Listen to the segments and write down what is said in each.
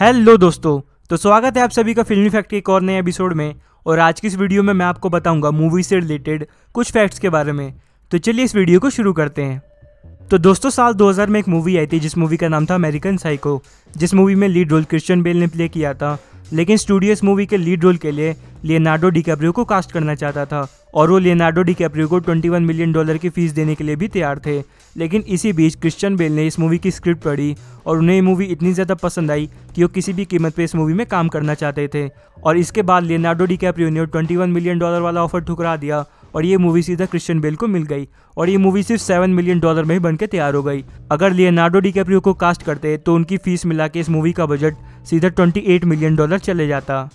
Hello दोस्तों, तो स्वागत है आप सभी का फिल्मी फैक्ट के एक और नए एपिसोड में। और आज की इस वीडियो में मैं आपको बताऊंगा मूवी से रिलेटेड कुछ फैक्ट्स के बारे में। तो चलिए इस वीडियो को शुरू करते हैं। तो दोस्तों, साल 2000 में एक मूवी आई थी जिस मूवी का नाम था अमेरिकन साइको, जिस मूवी में लीड रोल क्रिश्चियन बेल ने प्ले किया था। लेकिन स्टूडियो इस मूवी के लीड रोल के लिए लियोनार्डो डिकैप्रियो को कास्ट करना चाहता था और वो लियोनार्डो डिकैप्रियो को $21 मिलियन की फीस देने के लिए भी तैयार थे। लेकिन इसी बीच क्रिश्चियन बेल ने इस मूवी की स्क्रिप्ट पढ़ी और उन्हें ये मूवी इतनी ज़्यादा पसंद आई कि वो किसी भी कीमत पे इस मूवी में काम करना चाहते थे। और इसके बाद लियोनार्डो डिकैप्रियो ने $21 मिलियन वाला ऑफर ठुकरा दिया और ये मूवी सीधा क्रिश्चियन बेल को मिल गई। और ये मूवी सिर्फ $7 मिलियन में ही बनके तैयार हो गई। अगर लियोनार्डो डिकैप्रियो को कास्ट करते तो उनकी फीस मिला के इस मूवी का बजट सीधा $28 मिलियन चले जाता।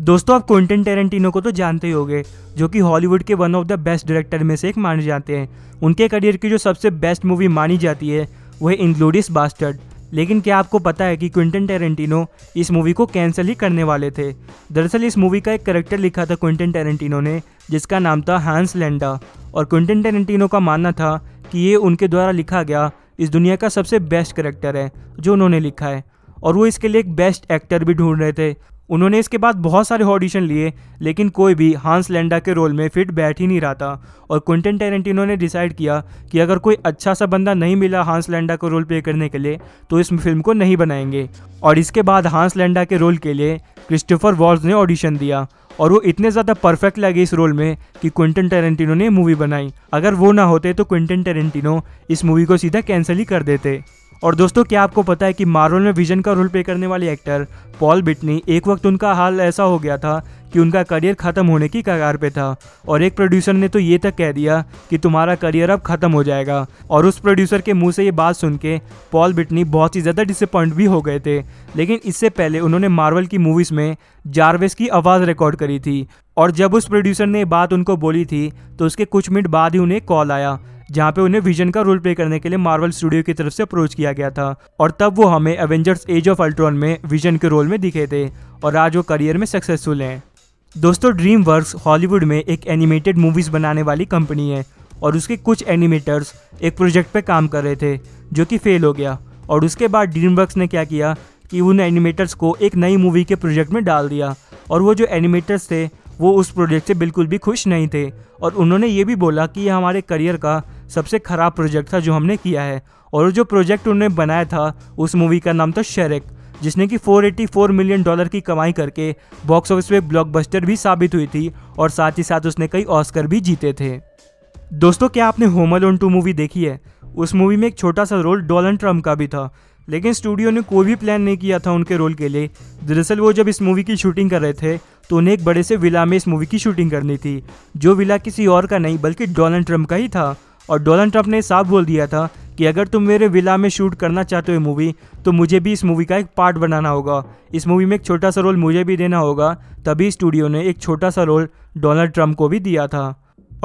दोस्तों, आप क्वेंटिन टेरेंटिनो को तो जानते ही होंगे, जो कि हॉलीवुड के one of the best director में से एक माने जाते हैं। उनके करियर की जो सबसे बेस्ट मूवी मानी जाती है वह इंग्लोरियस बास्टर्ड। लेकिन क्या आपको पता है कि क्विंटन टेरेंटिनो इस मूवी को कैंसिल ही करने वाले थे। दरअसल इस मूवी का एक कैरेक्टर लिखा था क्विंटन टेरेंटिनो ने, जिसका नाम था हांस लैंडा। और क्विंटन टेरेंटिनो का मानना था कि ये उनके द्वारा लिखा गया इस दुनिया का सबसे बेस्ट कैरेक्टर है जो उन्होंने लिखा है। और वो इसके लिए एक बेस्ट एक्टर भी ढूंढ रहे थे। उन्होंने इसके बाद बहुत सारे ऑडिशन लिए, लेकिन कोई भी हांस लैंडा के रोल में फिट बैठ ही नहीं रहा था। और क्विंटन टेरेंटिनो ने डिसाइड किया कि अगर कोई अच्छा सा बंदा नहीं मिला हांस लैंडा को रोल प्ले करने के लिए तो इस फिल्म को नहीं बनाएंगे। और इसके बाद हांस लैंडा के रोल के लिए क्रिस्टोफर वॉल्ट्ज ने ऑडिशन दिया और वो इतने ज़्यादा परफेक्ट लगे इस रोल में कि क्विंटन टेरेंटिनो ने मूवी बनाई। अगर वो ना होते तो क्विंटन टेरेंटिनो इस मूवी को सीधा कैंसिल ही कर देते। और दोस्तों, क्या आपको पता है कि मार्वल में विजन का रोल प्ले करने वाले एक्टर पॉल बेटनी, एक वक्त उनका हाल ऐसा हो गया था कि उनका करियर ख़त्म होने की कगार पे था। और एक प्रोड्यूसर ने तो ये तक कह दिया कि तुम्हारा करियर अब ख़त्म हो जाएगा। और उस प्रोड्यूसर के मुंह से ये बात सुन के पॉल बेटनी बहुत ही ज़्यादा डिसअपॉइंट भी हो गए थे। लेकिन इससे पहले उन्होंने मार्वल की मूवीज़ में जार्विस की आवाज़ रिकॉर्ड करी थी। और जब उस प्रोड्यूसर ने बात उनको बोली थी तो उसके कुछ मिनट बाद ही उन्हें कॉल आया, जहाँ पे उन्हें विजन का रोल प्ले करने के लिए मार्वल स्टूडियो की तरफ से अप्रोच किया गया था। और तब वो हमें एवेंजर्स एज ऑफ अल्ट्रॉन में विजन के रोल में दिखे थे और आज वो करियर में सक्सेसफुल हैं। दोस्तों, ड्रीमवर्क्स हॉलीवुड में एक एनिमेटेड मूवीज़ बनाने वाली कंपनी है और उसके कुछ एनिमेटर्स एक प्रोजेक्ट पर काम कर रहे थे जो कि फेल हो गया। और उसके बाद ड्रीमवर्क्स ने क्या किया कि उन एनिमेटर्स को एक नई मूवी के प्रोजेक्ट में डाल दिया। और वो जो एनिमेटर्स थे वो उस प्रोजेक्ट से बिल्कुल भी खुश नहीं थे और उन्होंने ये भी बोला कि यह हमारे करियर का सबसे ख़राब प्रोजेक्ट था जो हमने किया है। और जो प्रोजेक्ट उन्होंने बनाया था उस मूवी का नाम था श्रेक, जिसने कि $484 मिलियन की कमाई करके बॉक्स ऑफिस पे ब्लॉकबस्टर भी साबित हुई थी और साथ ही साथ उसने कई ऑस्कर भी जीते थे। दोस्तों, क्या आपने होम अलोन 2 मूवी देखी है? उस मूवी में एक छोटा सा रोल डोनाल्ड ट्रम्प का भी था, लेकिन स्टूडियो ने कोई भी प्लान नहीं किया था उनके रोल के लिए। दरअसल वो जब इस मूवी की शूटिंग कर रहे थे तो उन्हें एक बड़े से विला में इस मूवी की शूटिंग करनी थी, जो विला किसी और का नहीं बल्कि डोनाल्ड ट्रम्प का ही था। और डोनाल्ड ट्रम्प ने साफ बोल दिया था कि अगर तुम मेरे विला में शूट करना चाहते हो मूवी, तो मुझे भी इस मूवी का एक पार्ट बनाना होगा, इस मूवी में एक छोटा सा रोल मुझे भी देना होगा। तभी स्टूडियो ने एक छोटा सा रोल डोनाल्ड ट्रम्प को भी दिया था।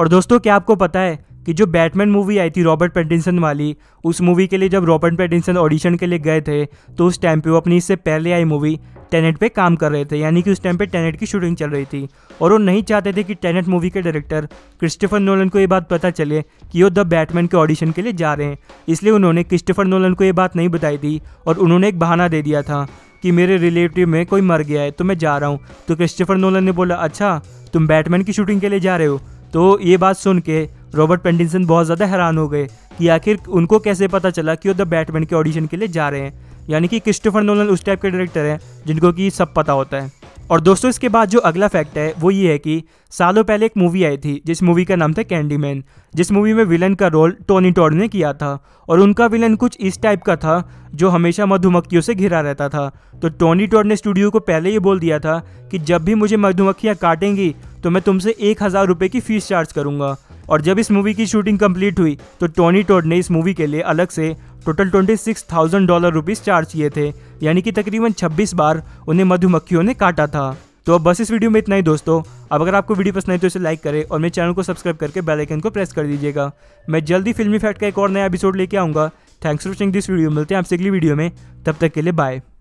और दोस्तों, क्या आपको पता है कि जो बैटमैन मूवी आई थी रॉबर्ट पैटिंसन वाली, उस मूवी के लिए जब रॉबर्ट पैटिंसन ऑडिशन के लिए गए थे तो उस टाइम पे वो अपनी इससे पहले आई मूवी टेनेट पे काम कर रहे थे, यानी कि उस टाइम पे टेनेट की शूटिंग चल रही थी। और वो नहीं चाहते थे कि टेनेट मूवी के डायरेक्टर क्रिस्टोफर नोलन को ये बात पता चले कि वो द बैटमैन के ऑडिशन के लिए जा रहे हैं, इसलिए उन्होंने क्रिस्टोफर नोलन को ये बात नहीं बताई थी। और उन्होंने एक बहाना दे दिया था कि मेरे रिलेटिव में कोई मर गया है तो मैं जा रहा हूँ। तो क्रिस्टोफर नोलन ने बोला, अच्छा तुम बैटमैन की शूटिंग के लिए जा रहे हो? तो ये बात सुन के रॉबर्ट पैटिंसन बहुत ज़्यादा हैरान हो गए कि आखिर उनको कैसे पता चला कि वो द बैटमैन के ऑडिशन के लिए जा रहे हैं। यानी कि क्रिस्टोफर नोलन उस टाइप के डायरेक्टर हैं जिनको कि सब पता होता है। और दोस्तों, इसके बाद जो अगला फैक्ट है वो ये है कि सालों पहले एक मूवी आई थी जिस मूवी का नाम था कैंडीमैन, जिस मूवी में विलन का रोल टोनी टॉड ने किया था। और उनका विलन कुछ इस टाइप का था जो हमेशा मधुमक्खियों से घिरा रहता था। तो टोनी टॉड ने स्टूडियो को पहले ये बोल दिया था कि जब भी मुझे मधुमक्खियाँ काटेंगी तो मैं तुमसे 1000 रुपये की फ़ीस चार्ज करूँगा। और जब इस मूवी की शूटिंग कंप्लीट हुई तो टोनी टॉड ने इस मूवी के लिए अलग से टोटल $26,000 चार्ज किए थे, यानी कि तकरीबन 26 बार उन्हें मधुमक्खियों ने काटा था। तो अब बस इस वीडियो में इतना ही दोस्तों। अब अगर आपको वीडियो पसंद आए तो इसे लाइक करें और मेरे चैनल को सब्सक्राइब करके बेल आइकन को प्रेस कर दीजिएगा। मैं जल्दी फिल्मी फैक्ट का एक और नया एपिसोड लेके आऊँगा। Thanks for watching this video. मिलते हैं आपसे अगली वीडियो में, तब तक के लिए बाय।